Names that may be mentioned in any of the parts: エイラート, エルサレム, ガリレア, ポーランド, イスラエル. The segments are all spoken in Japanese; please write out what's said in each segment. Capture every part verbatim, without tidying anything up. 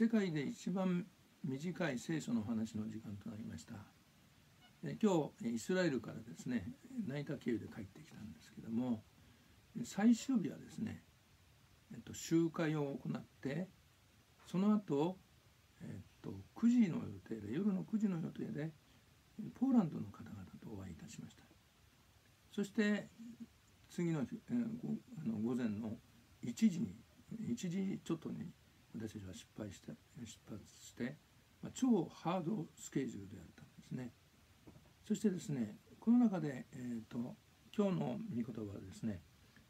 世界で一番短い聖書の話の時間となりました。今日イスラエルからですね、ナイカ経由で帰ってきたんですけども、最終日はですね、えっと、集会を行って、その後、えっとくじの予定で夜のくじの予定でポーランドの方々とお会いいたしました。そして次の日、えー、午前のいちじにいちじちょっとに私たちは失敗して出発して、まあ、超ハードスケジュールであったんですね。そしてですね、この中で、えー、と今日の御言葉はですね、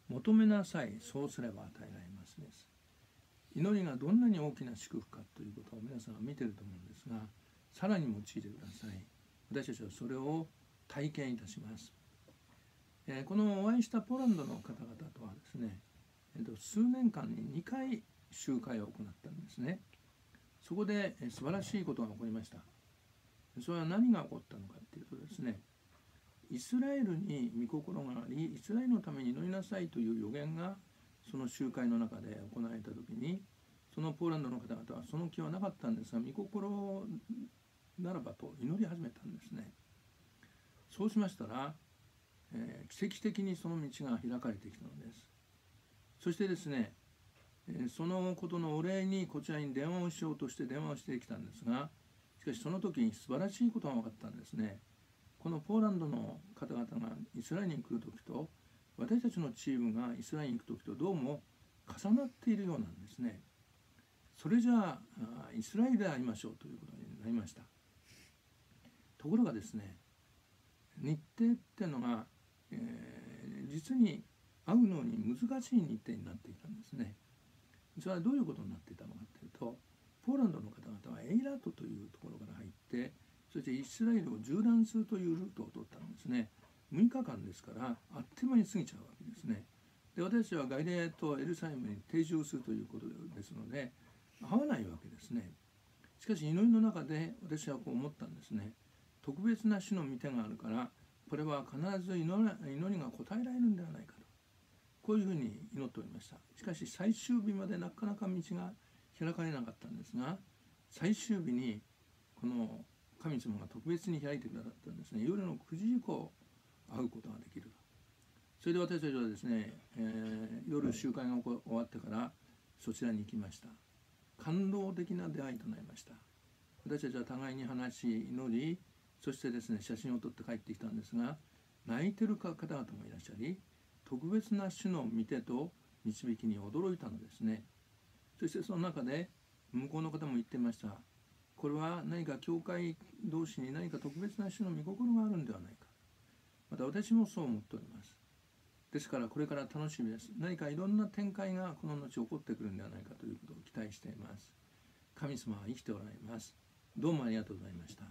求めなさい、そうすれば与えられますです。祈りがどんなに大きな祝福かということを皆さんは見てると思うんですが、さらに用いてください。私たちはそれを体験いたします。えー、このお会いしたポーランドの方々とはですね、えー、と数年間ににかい集会を行ったんですね。そこで素晴らしいことが起こりました。それは何が起こったのかっていうとですね、イスラエルに御心があり、イスラエルのために祈りなさいという予言がその集会の中で行われた時に、そのポーランドの方々はその気はなかったんですが、御心ならばと祈り始めたんですね。そうしましたら、えー、奇跡的にその道が開かれてきたのです。そしてですね、そのことのお礼にこちらに電話をしようとして電話をしてきたんですが、しかしその時に素晴らしいことが分かったんですね。このポーランドの方々がイスラエルに来る時と、私たちのチームがイスラエルに行く時とどうも重なっているようなんですね。それじゃあイスラエルで会いましょうということになりました。ところがですね、日程っていうのが、えー、実に会うのに難しい日程になっていたんですね。それはどういうことになっていたのかというと、ポーランドの方々はエイラートというところから入って、そしてイスラエルを縦断するというルートを取ったんですね。むいかかんですから、あっという間に過ぎちゃうわけですね。で、私はガリレアとエルサレムに定住するということですので、会わないわけですね。しかし祈りの中で私はこう思ったんですね。特別な主の御手があるから、これは必ず 祈, 祈りが応えられるんではないかと、こういうふうに祈っておりました。しかし最終日までなかなか道が開かれなかったんですが、最終日にこの神様が特別に開いてくださったんですね。夜のくじ以降会うことができる。それで私たちはですね、えー、夜集会が終わってからそちらに行きました。感動的な出会いとなりました。私たちは互いに話し、祈り、そしてですね、写真を撮って帰ってきたんですが、泣いてる方々もいらっしゃり、特別な主の御手と導きに驚いたのですね。そしてその中で向こうの方も言ってました。これは何か教会同士に何か特別な主の御心があるんではないか。また私もそう思っております。ですからこれから楽しみです。何かいろんな展開がこの後起こってくるんではないかということを期待しています。神様は生きておられます。どうもありがとうございました。